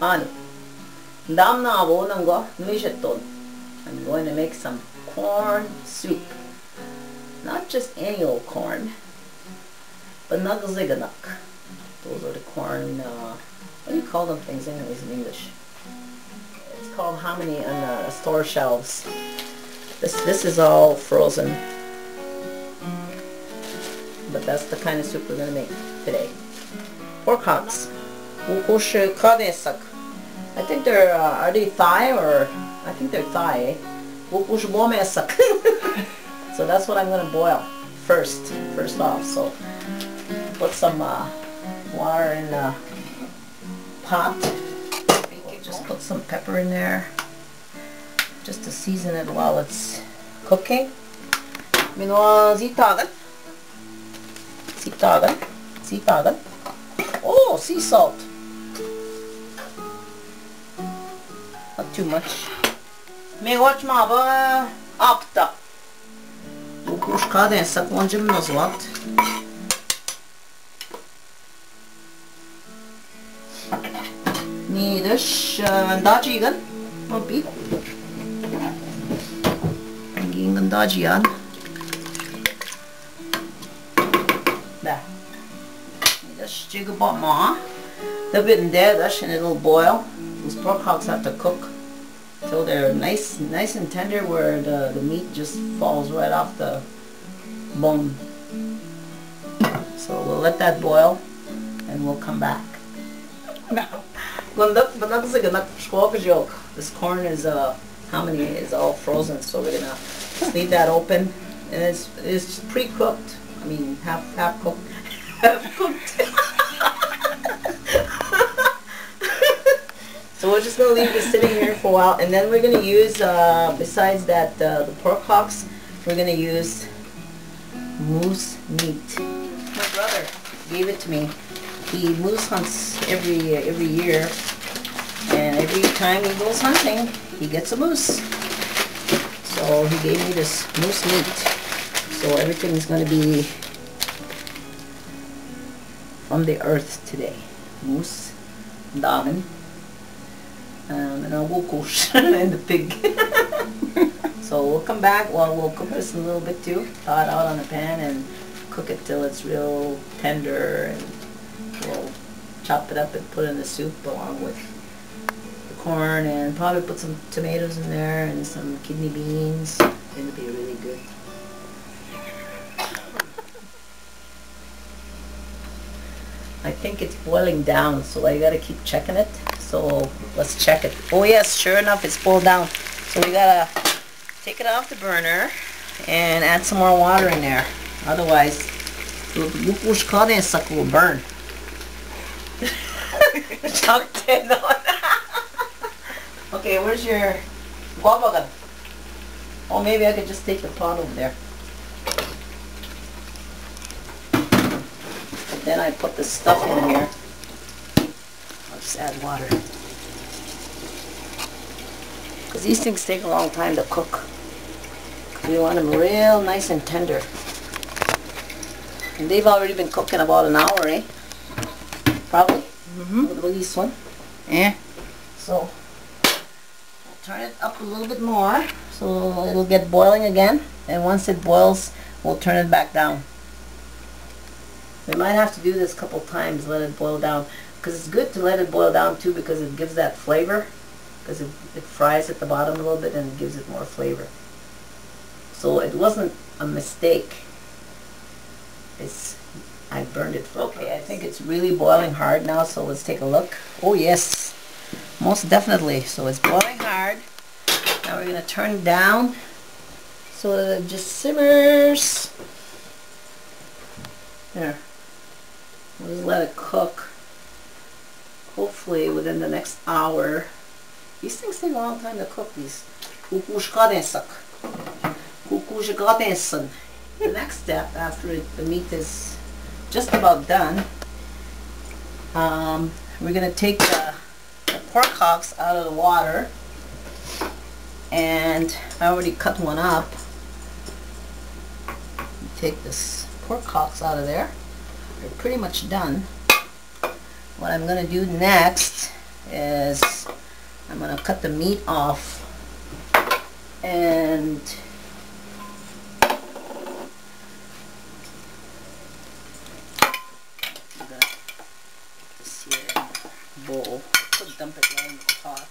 on it. Dhamnabo nangwa misheton. I'm going to make some corn soup. Not just any old corn, but nagziganak. Those are the corn, what do you call them things anyways in English? It's called hominy on the store shelves. This is all frozen. But that's the kind of soup we're going to make today. Pork hocks. Mukush kaunensaku. I think they're, are they Thai or, I think they're Thai, eh? Wukush gaudensak. So that's what I'm going to boil first off. So put some water in the pot. We'll just put some pepper in there just to season it while it's cooking. Minwa zitagan. Oh, sea salt. Not too much. Miigwech maba apta. Wukush kaunensaku wanjim nozwat. Ni dish shandajigan mobi. Nging ngandajian. Da. Ni dish jigba ma. They'll be in there, dish, and it'll boil. These pork hocks have to cook till they're nice and tender, where the meat just falls right off the bone. So we'll let that boil, and we'll come back. Now, this corn is hominy is all frozen, so we're gonna just leave that open, and it's pre-cooked. I mean, half cooked, half cooked. So we're just going to leave this sitting here for a while, and then we're going to use, besides that, the pork hocks, we're going to use moose meat. My brother gave it to me. He moose hunts every year, and every time he goes hunting, he gets a moose. So he gave me this moose meat. So everything is going to be from the earth today. Moose, damen. And a wukush and the pig. So we'll come back while we'll cook this a little bit too. Thaw it out on the pan and cook it till it's real tender, and we'll chop it up and put it in the soup along with the corn, and probably put some tomatoes in there and some kidney beans. It'll be really good. I think it's boiling down, so I gotta keep checking it. So let's check it. Oh yes, sure enough, it's boiled down. So we gotta take it off the burner and add some more water in there. Otherwise, the wukush kaunensaku will burn. Okay, where's your guabagan? Oh, maybe I could just take the pot over there. But then I put the stuff in here. Just add water, because these things take a long time to cook. We want them real nice and tender, and they've already been cooking about an hour, eh? Probably. Look at this one. Yeah. So I'll turn it up a little bit more, so it'll get boiling again. And once it boils, we'll turn it back down. We might have to do this a couple times, let it boil down. Because it's good to let it boil down too, because it gives that flavor. Because it fries at the bottom a little bit and it gives it more flavor. So it wasn't a mistake. I burned it. Okay, I think it's really boiling hard now, so let's take a look. Oh yes, most definitely. So it's boiling hard. Now we're going to turn it down so that it just simmers. There. We'll just let it cook. Hopefully within the next hour. These things take a long time to cook, these. Kukush gaudensak. Kukush gaudensak. The next step, after the meat is just about done, we're going to take the pork hocks out of the water. And I already cut one up. Take this pork hocks out of there. They're pretty much done. What I'm going to do next is I'm going to cut the meat off and bowl. Just dump it right in the pot.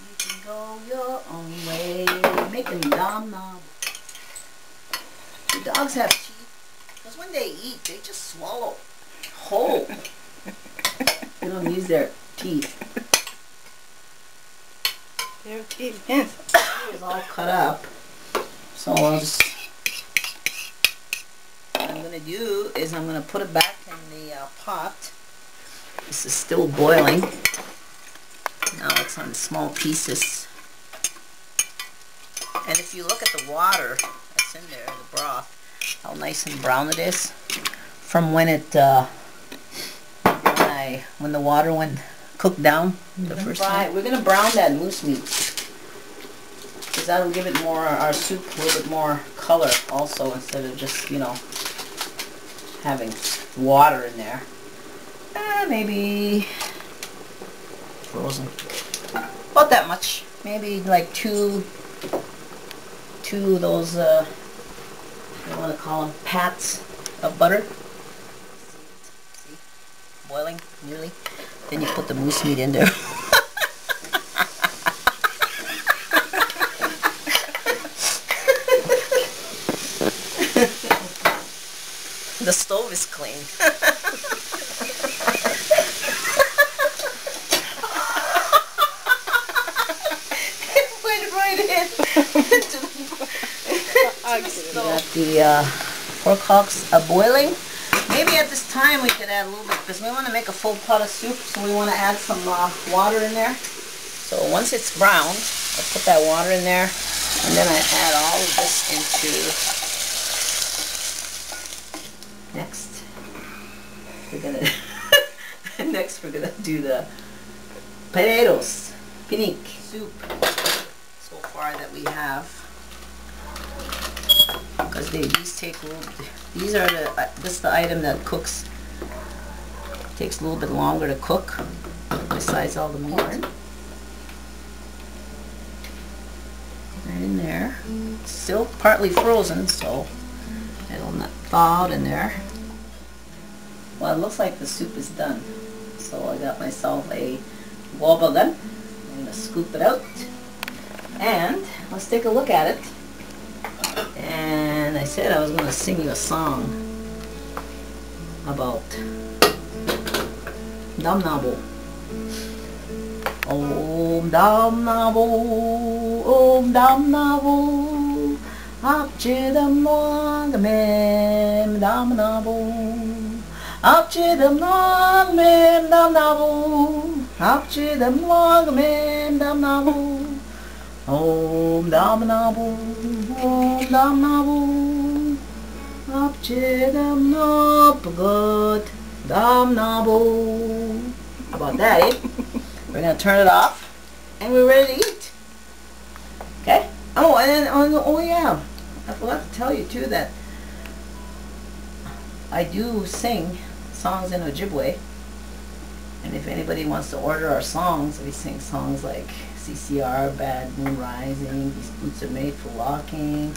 You can go your own way, making dhamnabo. Do dogs have teeth? Because when they eat, they just swallow whole. They don't use their teeth. Their teeth, yes. It's all cut up. So I'll just. To do is I'm going to put it back in the pot. This is still boiling. Now it's on small pieces. And if you look at the water that's in there, the broth, how nice and brown it is. From when it when the water went cooked down the first time. We're going to brown that moose meat because that'll give it more, our soup a little bit more color also, instead of just, you know, having water in there. Maybe frozen. About that much. Maybe like two of those I want to call them pats of butter. See? Boiling nearly. Then you put the moose meat in there. The stove is clean. It went right in. Got the pork hocks are boiling. Maybe at this time we could add a little bit, because we want to make a full pot of soup, so we want to add some water in there. So once it's browned, I'll put that water in there, and then I add all of this into. Next, we're gonna do the potatoes, pinique soup. So far that we have, because these take a little. These are the this is the item that cooks. Takes a little bit longer to cook. Besides all the meat. Right in there, still partly frozen, so. It'll not thaw out in there. Well, it looks like the soup is done. So I got myself a guabagan. I'm going to scoop it out. And let's take a look at it. And I said I was going to sing you a song about Dhamnabo. Om Dhamnabo, Om Dhamnabo. Apche the Mwangman, Dhamnabo. Apche the Mwangman, Dhamnabo. Apche the Mwangman, Dhamnabo. Om Dhamnabo, Om Dhamnabo. Apche the Mwangman, Dhamnabo. How about that, eh? We're going to turn it off, and we're ready to eat. Okay? Oh, and then, oh yeah. I forgot to tell you too that I do sing songs in Ojibwe, and if anybody wants to order our songs, we sing songs like CCR, Bad Moon Rising, These Boots Are Made for Walking,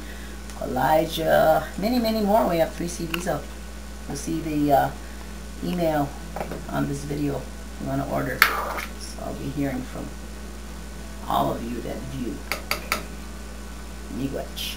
Elijah, many more. We have 3 CDs up. You'll see the email on this video if you want to order. So I'll be hearing from all of you that view. Miigwech.